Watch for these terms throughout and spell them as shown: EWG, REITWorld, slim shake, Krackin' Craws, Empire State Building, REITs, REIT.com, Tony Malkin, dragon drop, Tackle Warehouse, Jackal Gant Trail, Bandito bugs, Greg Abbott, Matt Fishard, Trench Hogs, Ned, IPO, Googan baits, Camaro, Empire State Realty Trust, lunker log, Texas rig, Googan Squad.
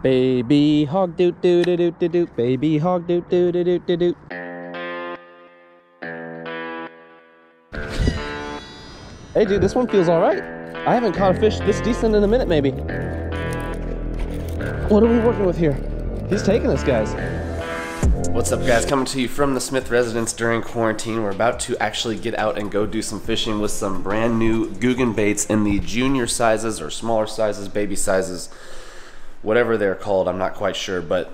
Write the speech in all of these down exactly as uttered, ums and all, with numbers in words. Baby hog doot doot doot doot doot. Baby hog doot doot doot doot doot. Hey dude, this one feels alright. I haven't caught a fish this decent in a minute maybe. What are we working with here? He's taking us, guys. What's up guys, coming to you from the Smith residence during quarantine. We're about to actually get out and go do some fishing with some brand new Googan baits in the junior sizes or smaller sizes, baby sizes, whatever they're called, I'm not quite sure, but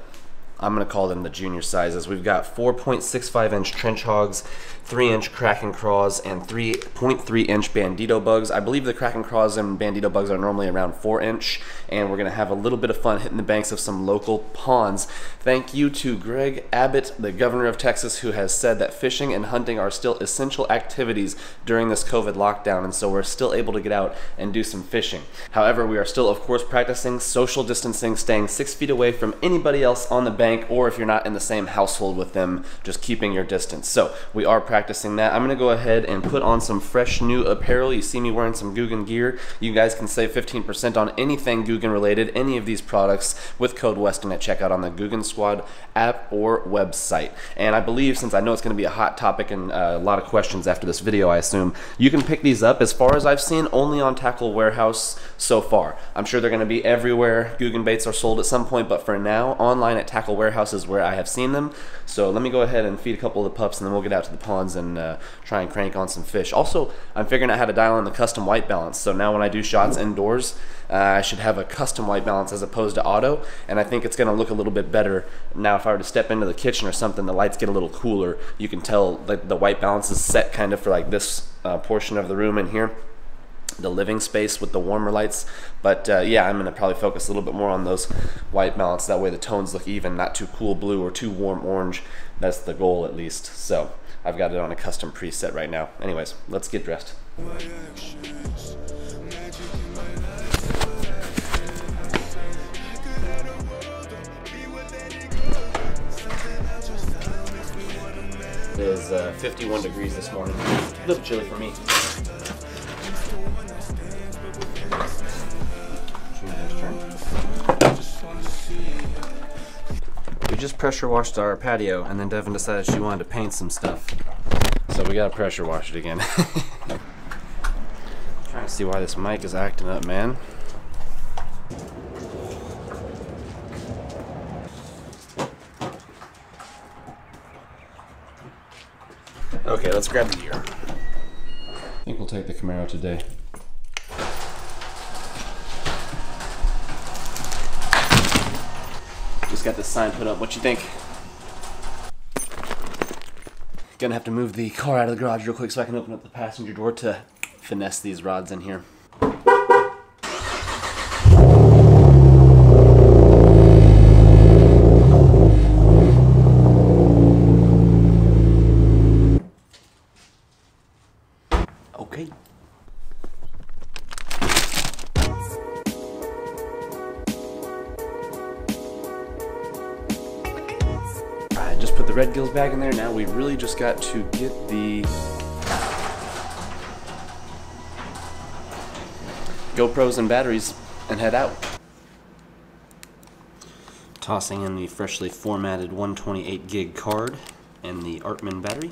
I'm gonna call them the junior sizes. We've got four point six five inch Trench Hogs, three inch Krackin' Craws, and three point three inch Bandito bugs. I believe the Krackin' Craws and Bandito bugs are normally around four inch, and we're gonna have a little bit of fun hitting the banks of some local ponds. Thank you to Greg Abbott, the governor of Texas, who has said that fishing and hunting are still essential activities during this COVID lockdown, and so we're still able to get out and do some fishing. However, we are still, of course, practicing social distancing, staying six feet away from anybody else on the bank, or if you're not in the same household with them, just keeping your distance. So we are practicing that. I'm gonna go ahead and put on some fresh new apparel. You see me wearing some Googan gear. You guys can save fifteen percent on anything Googan related, any of these products, with code Weston at checkout on the Googan Squad app or website. And I believe, since I know it's gonna be a hot topic and a lot of questions after this video, I assume, you can pick these up, as far as I've seen, only on Tackle Warehouse so far. I'm sure they're gonna be everywhere. Googan baits are sold at some point, but for now, online at Tackle Warehouse is where I have seen them. So let me go ahead and feed a couple of the pups and then we'll get out to the pond and uh, try and crank on some fish. Also, I'm figuring out how to dial in the custom white balance, so now when I do shots indoors, uh, I should have a custom white balance as opposed to auto, and I think it's gonna look a little bit better. Now if I were to step into the kitchen or something, the lights get a little cooler. You can tell that the white balance is set kind of for like this uh, portion of the room in here, the living space with the warmer lights, but uh, yeah, I'm gonna probably focus a little bit more on those white balance, that way the tones look even, not too cool blue or too warm orange. That's the goal at least, so I've got it on a custom preset right now. Anyways, let's get dressed. It is uh, fifty-one degrees this morning. A little chilly for me. We just pressure washed our patio, and then Devin decided she wanted to paint some stuff. So we gotta pressure wash it again. Trying to see why this mic is acting up, man. Okay, let's grab the gear. I think we'll take the Camaro today. Got this sign put up. What you think? Gonna have to move the car out of the garage real quick so I can open up the passenger door to finesse these rods in here. Okay. Put the red gills back in there. Now we really just got to get the GoPros and batteries and head out. Tossing in the freshly formatted one twenty-eight gig card and the Artman battery.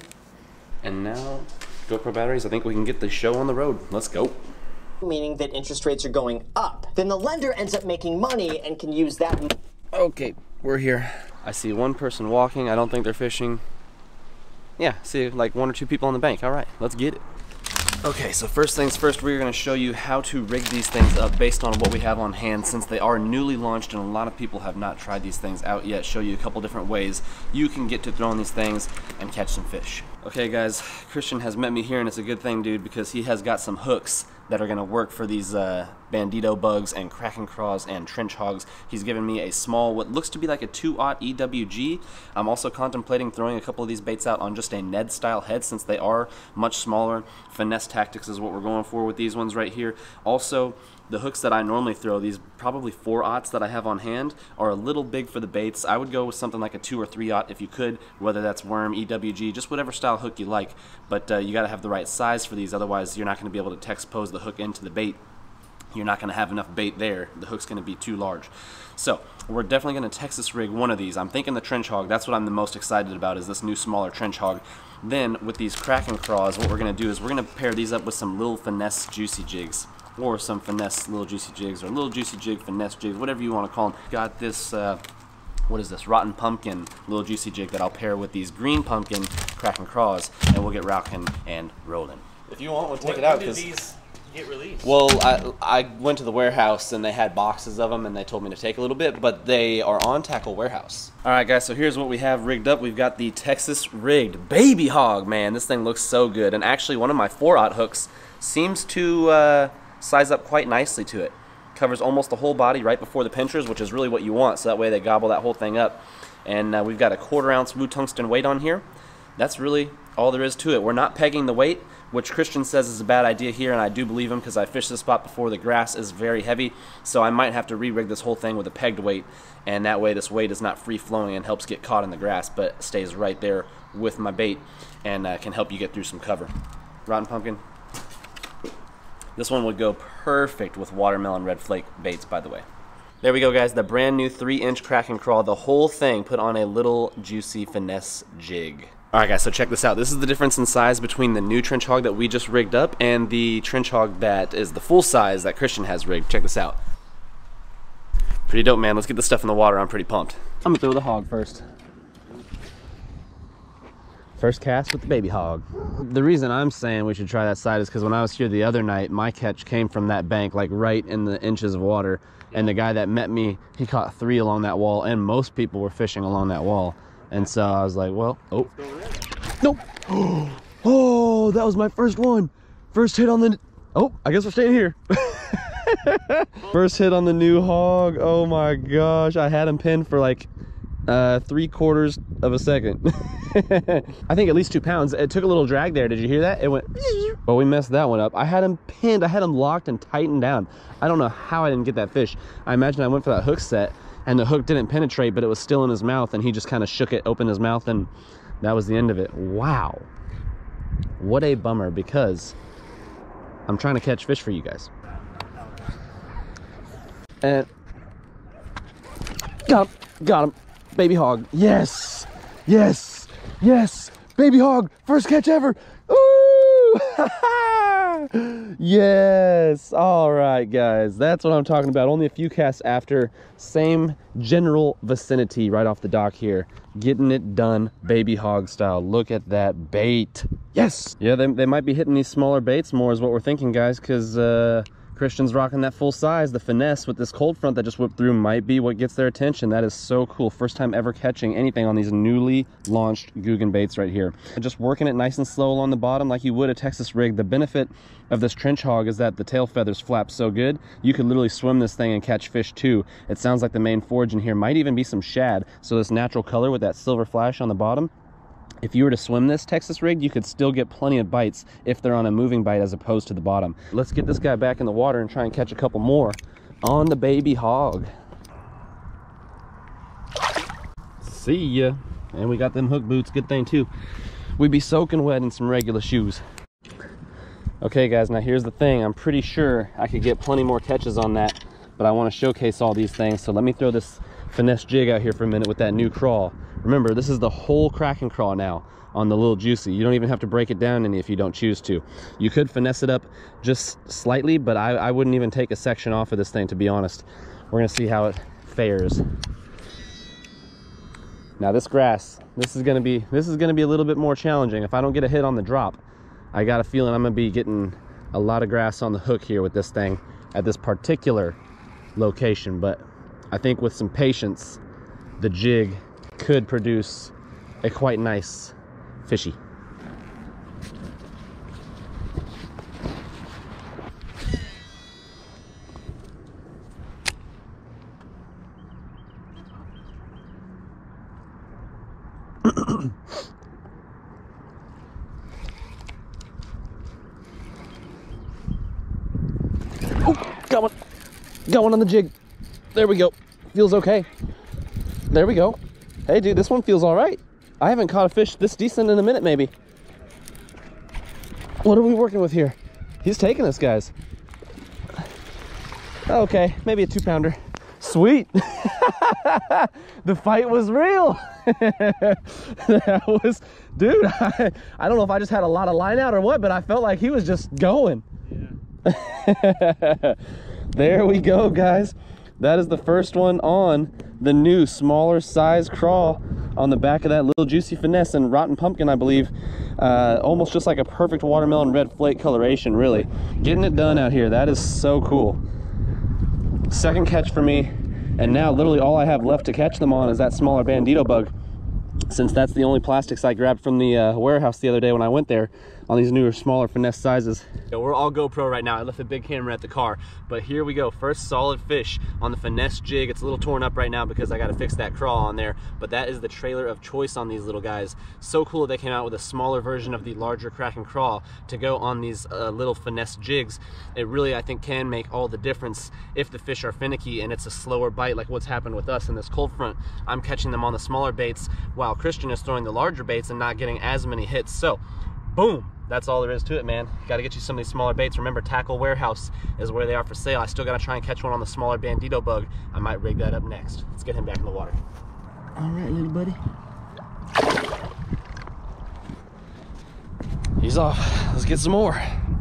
And now GoPro batteries, I think we can get the show on the road. Let's go. Meaning that interest rates are going up. Then the lender ends up making money and can use that. Okay, we're here. I see one person walking. I don't think they're fishing. Yeah, see like one or two people on the bank. All right, let's get it. Okay, so first things first, we're gonna show you how to rig these things up based on what we have on hand, since they are newly launched and a lot of people have not tried these things out yet. Show you a couple different ways you can get to throwing these things and catch some fish. Okay guys, Christian has met me here, and it's a good thing, dude, because he has got some hooks that are gonna work for these uh, Bandito bugs and Krackin' Craws and Trench Hogs. He's given me a small, what looks to be like a two aught E W G. I'm also contemplating throwing a couple of these baits out on just a Ned style head, since they are much smaller. Finesse tactics is what we're going for with these ones right here. Also, the hooks that I normally throw, these probably four aughts that I have on hand, are a little big for the baits. I would go with something like a two or three aught if you could, whether that's worm, E W G, just whatever style hook you like. But uh, you gotta have the right size for these, otherwise you're not gonna be able to text pose the hook into the bait. you're not going to have enough bait there. The hook's going to be too large. So we're definitely going to Texas rig one of these. I'm thinking the Trench Hog. That's what I'm the most excited about, is this new smaller Trench Hog. Then with these Krackin' Craws, what we're going to do is we're going to pair these up with some little finesse juicy jigs, or some finesse little juicy jigs, or little juicy jig finesse jigs, whatever you want to call them. Got this, uh, what is this, rotten pumpkin little juicy jig that I'll pair with these green pumpkin Krackin' Craws, and we'll get rocking and rolling. If you want, we'll take what, it out. When did these get released? Well, I, I went to the warehouse and they had boxes of them and they told me to take a little bit, but they are on Tackle Warehouse. All right, guys, so here's what we have rigged up. We've got the Texas rigged baby hog. Man, this thing looks so good. And actually, one of my four aught hooks seems to uh, size up quite nicely to it. Covers almost the whole body right before the pinchers, which is really what you want, so that way they gobble that whole thing up. And uh, we've got a quarter ounce Wu tungsten weight on here. That's really all there is to it. We're not pegging the weight, which Christian says is a bad idea here, and I do believe him because I fished this spot before. The grass is very heavy, so I might have to re-rig this whole thing with a pegged weight, and that way this weight is not free-flowing and helps get caught in the grass, but stays right there with my bait and uh, can help you get through some cover. Rotten pumpkin. This one would go perfect with watermelon red flake baits, by the way. There we go, guys. The brand new three inch Krackin' Craw, the whole thing put on a little juicy finesse jig. Alright guys, so check this out. This is the difference in size between the new Trench Hog that we just rigged up and the Trench Hog that is the full size that Christian has rigged. Check this out. Pretty dope, man. Let's get this stuff in the water. I'm pretty pumped. I'm gonna throw the hog first. First cast with the baby hog. The reason I'm saying we should try that side is because when I was here the other night, my catch came from that bank, like right in the inches of water, and the guy that met me, he caught three along that wall, and most people were fishing along that wall. And so I was like, well, oh, nope. Oh, that was my first one. First hit on the, oh, I guess we're staying here. First hit on the new hog. Oh my gosh. I had him pinned for like uh, three quarters of a second. I think at least two pounds. It took a little drag there. Did you hear that? It went, well, we messed that one up. I had him pinned. I had him locked and tightened down. I don't know how I didn't get that fish. I imagine I went for that hook set, and the hook didn't penetrate, but it was still in his mouth, and he just kind of shook it, opened his mouth, and that was the end of it. Wow. What a bummer, because I'm trying to catch fish for you guys. And got him, got him. Baby hog. Yes, yes, yes. Baby hog, first catch ever. Ooh! Yes. All right, guys, that's what I'm talking about. Only a few casts after, same general vicinity right off the dock here. Getting it done baby hog style. Look at that bait. Yes. Yeah, they, they might be hitting these smaller baits more is what we're thinking, guys, because uh Christian's rocking that full size. The finesse with this cold front that just whipped through might be what gets their attention. That is so cool. First time ever catching anything on these newly launched Googan baits right here. Just working it nice and slow along the bottom like you would a Texas rig. The benefit of this Trench Hog is that the tail feathers flap so good, you could literally swim this thing and catch fish too. It sounds like the main forage in here might even be some shad. So this natural color with that silver flash on the bottom, if you were to swim this Texas rig, you could still get plenty of bites if they're on a moving bite as opposed to the bottom. Let's get this guy back in the water and try and catch a couple more on the baby hog. See ya. And we got them hook boots. Good thing too. We'd be soaking wet in some regular shoes. Okay, guys, now here's the thing. I'm pretty sure I could get plenty more catches on that, but I want to showcase all these things. So let me throw this finesse jig out here for a minute with that new crawl. Remember, this is the whole Krackin' Craw now on the little juicy. You don't even have to break it down any if you don't choose to. You could finesse it up just slightly, but I, I wouldn't even take a section off of this thing, to be honest. We're gonna see how it fares. Now this grass, this is gonna be this is gonna be a little bit more challenging. If I don't get a hit on the drop, I got a feeling I'm gonna be getting a lot of grass on the hook here with this thing at this particular location. But I think with some patience, the jig could produce a quite nice fishy. Oh, got one. Got one on the jig. There we go. Feels okay. There we go. Hey, dude, this one feels all right. I haven't caught a fish this decent in a minute, maybe. What are we working with here? He's taking us, guys. Okay, maybe a two pounder. Sweet. The fight was real. That was, dude, I, I don't know if I just had a lot of line out or what, but I felt like he was just going. Yeah. There we go, guys. That is the first one on the new smaller size craw on the back of that little Juicy Finesse and Rotten Pumpkin, I believe. Uh, almost just like a perfect watermelon red flake coloration, really. Getting it done out here. That is so cool. Second catch for me. And now literally all I have left to catch them on is that smaller Bandito bug, since that's the only plastics I grabbed from the uh, warehouse the other day when I went there on these newer, smaller finesse sizes. Yeah, we're all GoPro right now. I left a big camera at the car, but here we go. First solid fish on the finesse jig. It's a little torn up right now because I got to fix that craw on there, but that is the trailer of choice on these little guys. So cool they came out with a smaller version of the larger Krackin' Craw to go on these uh, little finesse jigs. It really, I think, can make all the difference if the fish are finicky and it's a slower bite like what's happened with us in this cold front. I'm catching them on the smaller baits while Christian is throwing the larger baits and not getting as many hits. So boom, that's all there is to it, man. Got to get you some of these smaller baits. Remember, Tackle Warehouse is where they are for sale. I still got to try and catch one on the smaller Bandito bug. I might rig that up next. Let's get him back in the water. All right, little buddy, he's off. Let's get some more.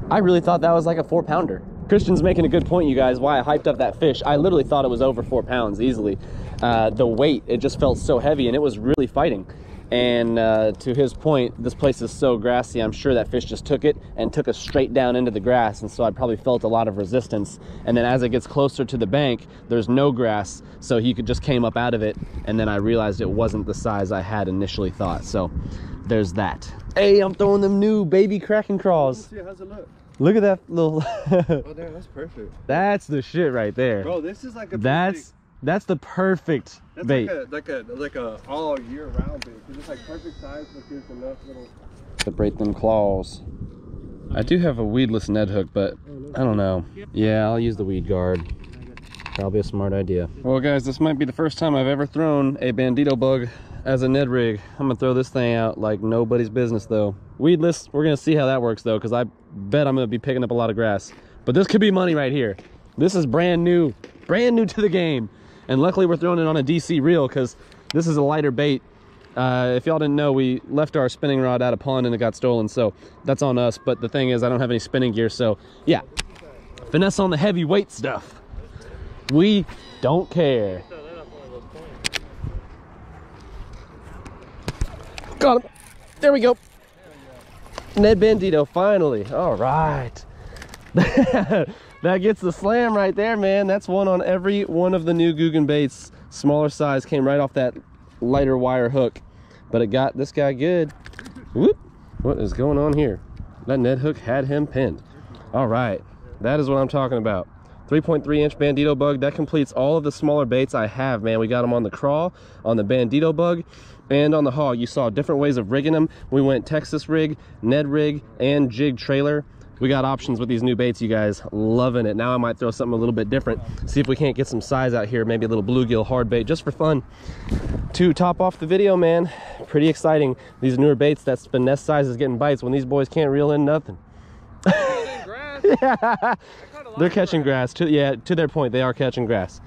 I really thought that was like a four pounder. Christian's making a good point, you guys, why I hyped up that fish. I literally thought it was over four pounds easily. Uh, the weight, it just felt so heavy, and it was really fighting. And uh, to his point, this place is so grassy, I'm sure that fish just took it and took us straight down into the grass, and so I probably felt a lot of resistance. And then as it gets closer to the bank, there's no grass, so he could just came up out of it, and then I realized it wasn't the size I had initially thought. So there's that. Hey, I'm throwing them new baby Krackin' Craws. Let's see, how's it look? Look at that little. Oh, there, that's perfect. That's the shit right there. Bro, this is like a perfect, that's that's the perfect that's bait. Like a, like a like a all year round bait. It's just like perfect size, but there's enough little. Separate them claws. I do have a weedless Ned hook, but I don't know. Yeah, I'll use the weed guard. Probably a smart idea. Well, guys, this might be the first time I've ever thrown a Bandito bug as a Ned rig. I'm gonna throw this thing out like nobody's business, though. Weedless, we're gonna see how that works though, because I bet I'm gonna be picking up a lot of grass. But this could be money right here. This is brand new, brand new to the game. And luckily we're throwing it on a D C reel, because this is a lighter bait. Uh, if y'all didn't know, we left our spinning rod at a pond and it got stolen, so that's on us. But the thing is, I don't have any spinning gear, so yeah. Finesse on the heavyweight stuff. We don't care. Got him, there we go. Ned Bandito, finally. All right. That gets the slam right there, man. That's one on every one of the new Googan baits. Smaller size came right off that lighter wire hook, but it got this guy good. Whoop. What is going on here? That Ned hook had him pinned. All right, that is what I'm talking about. three point three inch Bandito bug. That completes all of the smaller baits I have, man. We got them on the craw, on the Bandito bug, and on the hog. You saw different ways of rigging them. We went Texas rig, Ned rig, and jig trailer. We got options with these new baits, you guys. Loving it. Now I might throw something a little bit different. See if we can't get some size out here. Maybe a little bluegill hard bait, just for fun. To top off the video, man, pretty exciting. These newer baits, that's finesse size is getting bites when these boys can't reel in nothing. Yeah. They're catching grass. To, yeah, to their point, they are catching grass.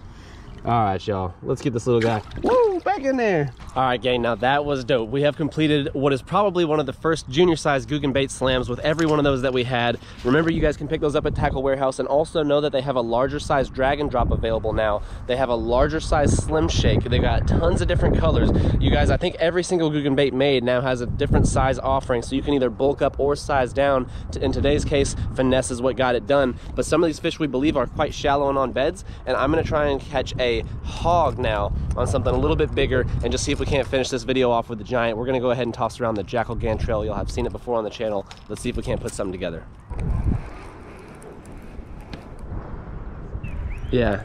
All right, y'all. Let's get this little guy. Woo, back in there. All right, gang, now that was dope. We have completed what is probably one of the first junior size Googan bait slams with every one of those that we had. Remember, you guys can pick those up at Tackle Warehouse, and also know that they have a larger size Dragon Drop available now. They have a larger size Slim Shake. They got tons of different colors. You guys, I think every single Googan bait made now has a different size offering, so you can either bulk up or size down. In today's case, finesse is what got it done. But some of these fish we believe are quite shallow and on beds, and I'm gonna try and catch a hog now on something a little bit bigger, and just see if we can't finish this video off with the giant. We're gonna go ahead and toss around the Jackal Gant Trail. You'll have seen it before on the channel. Let's see if we can't put something together. Yeah.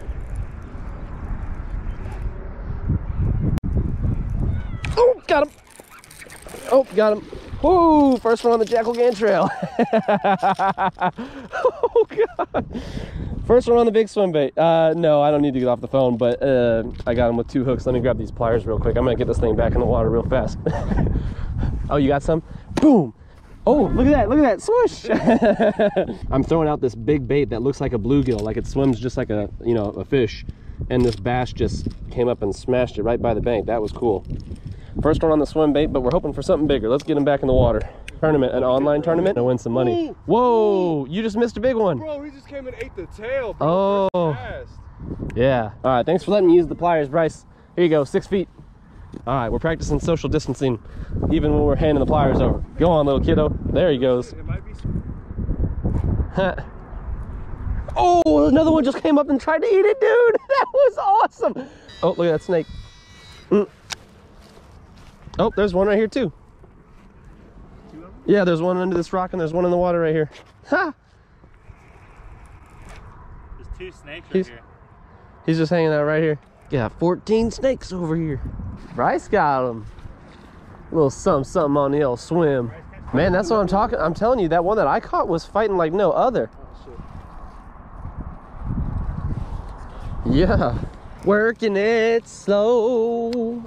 Oh, got him. Oh, got him. Woo, first one on the Jackal Gant Trail. Oh, God. First one on the big swim bait. Uh, no, I don't need to get off the phone, but uh, I got him with two hooks. Let me grab these pliers real quick. I'm gonna get this thing back in the water real fast. Oh, you got some? Boom. Oh, look at that, look at that, swoosh. I'm throwing out this big bait that looks like a bluegill, like it swims just like a, you know, a fish. And this bass just came up and smashed it right by the bank. That was cool. First one on the swim bait, but we're hoping for something bigger. Let's get him back in the water. Tournament, an online tournament, and win some money. Whoa, you just missed a big one. Bro, he just came and ate the tail, bro. Oh, yeah. All right, thanks for letting me use the pliers, Bryce. Here you go, six feet. All right, we're practicing social distancing, even when we're handing the pliers over. Go on, little kiddo. There he goes. It might be... Oh, another one just came up and tried to eat it, dude. That was awesome. Oh, look at that snake. Mm. Oh, there's one right here too. Yeah, there's one under this rock and there's one in the water right here. Ha! There's two snakes right he's, here. He's just hanging out right here. Yeah, fourteen snakes over here. Bryce got him. A little something, something on the old swim. Man, that's what I'm talking. I'm telling you, that one that I caught was fighting like no other. Yeah, working it slow.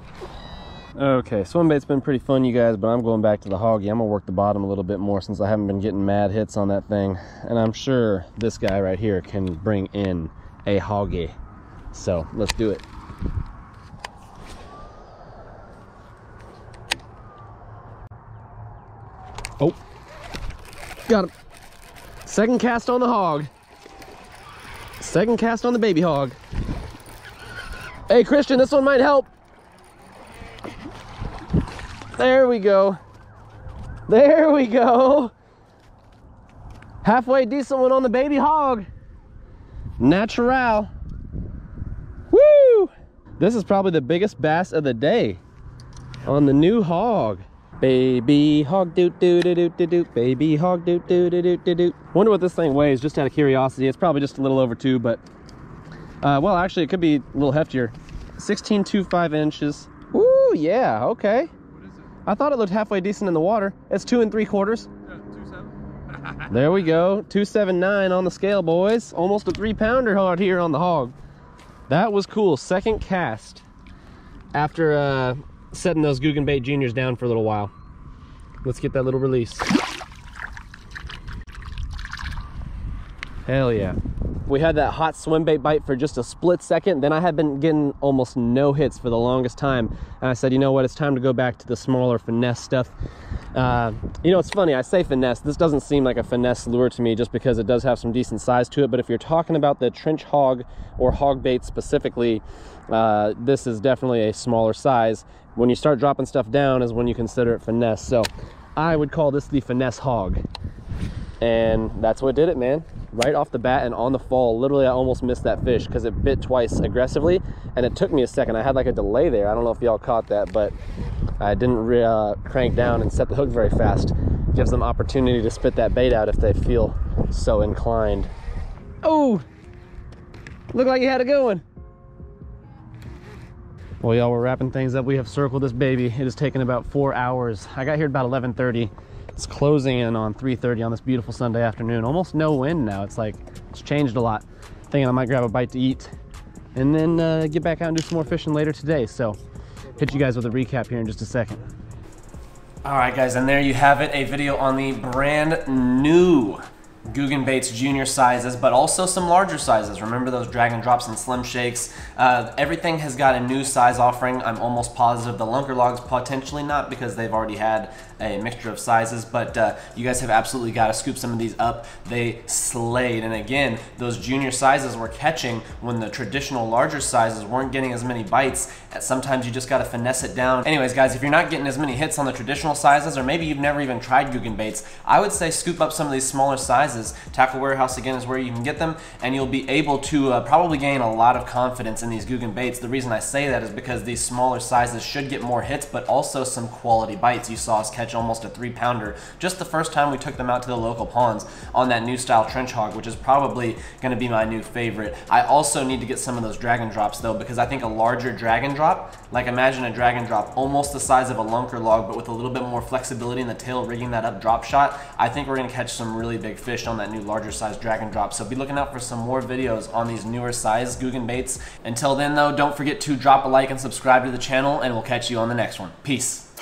Okay, swim bait's been pretty fun, you guys, but I'm going back to the hoggy. I'm gonna work the bottom a little bit more since I haven't been getting mad hits on that thing, and I'm sure this guy right here can bring in a hoggy, so let's do it. Oh, got him. Second cast on the hog. Second cast on the baby hog. Hey, Christian, this one might help. There we go. There we go. Halfway decent one on the baby hog. Natural. Woo! This is probably the biggest bass of the day on the new hog. Baby hog doot doot doot doot doot doot. Baby hog doot doot doot doot doot doot. Wonder what this thing weighs, just out of curiosity. It's probably just a little over two, but uh, well, actually, it could be a little heftier. sixteen point two five inches. Ooh, yeah. Okay. What is it? I thought it looked halfway decent in the water. It's two and three quarters. Yeah, two seven. There we go. Two seven nine on the scale, boys. Almost a three pounder hard here on the hog. That was cool. Second cast after uh. setting those Googan bait juniors down for a little while. Let's get that little release. Hell yeah. We had that hot swim bait bite for just a split second. Then I had been getting almost no hits for the longest time. And I said, you know what? It's time to go back to the smaller finesse stuff. Uh, you know, it's funny. I say finesse. This doesn't seem like a finesse lure to me just because it does have some decent size to it. But if you're talking about the trench hog or hog bait specifically, uh, this is definitely a smaller size. When you start dropping stuff down is when you consider it finesse. So I would call this the finesse hog. And that's what did it, man. Right off the bat and on the fall, literally I almost missed that fish because it bit twice aggressively and it took me a second. I had like a delay there. I don't know if y'all caught that, but I didn't re uh, crank down and set the hook very fast. Gives them opportunity to spit that bait out if they feel so inclined. Oh, looked like you had a good one. Well, y'all, we're wrapping things up. We have circled this baby. It has taken about four hours. I got here about eleven thirty. It's closing in on three thirty on this beautiful Sunday afternoon. Almost no wind now. It's like, it's changed a lot. Thinking I might grab a bite to eat and then uh, get back out and do some more fishing later today. So hit you guys with a recap here in just a second. All right, guys, and there you have it. A video on the brand new Googan baits junior sizes, but also some larger sizes. Remember those dragon drops and slim shakes? Uh, everything has got a new size offering. I'm almost positive the lunker logs potentially not, because they've already had a mixture of sizes, but uh, you guys have absolutely got to scoop some of these up. They slayed, and again, those junior sizes were catching when the traditional larger sizes weren't getting as many bites. Sometimes you just got to finesse it down. Anyways, guys, if you're not getting as many hits on the traditional sizes, or maybe you've never even tried Googan baits, I would say scoop up some of these smaller sizes. Tackle Warehouse, again, is where you can get them, and you'll be able to uh, probably gain a lot of confidence in these Googan baits. The reason I say that is because these smaller sizes should get more hits, but also some quality bites. You saw us catch almost a three pounder just the first time we took them out to the local ponds on that new style trench hog, which is probably going to be my new favorite. I also need to get some of those dragon drops, though, because I think a larger dragon drop, like imagine a dragon drop almost the size of a lunker log, but with a little bit more flexibility in the tail, rigging that up drop shot, I think we're going to catch some really big fish on that new larger size drag and drop. So be looking out for some more videos on these newer size Googan baits. Until then, though, don't forget to drop a like and subscribe to the channel, and we'll catch you on the next one. Peace.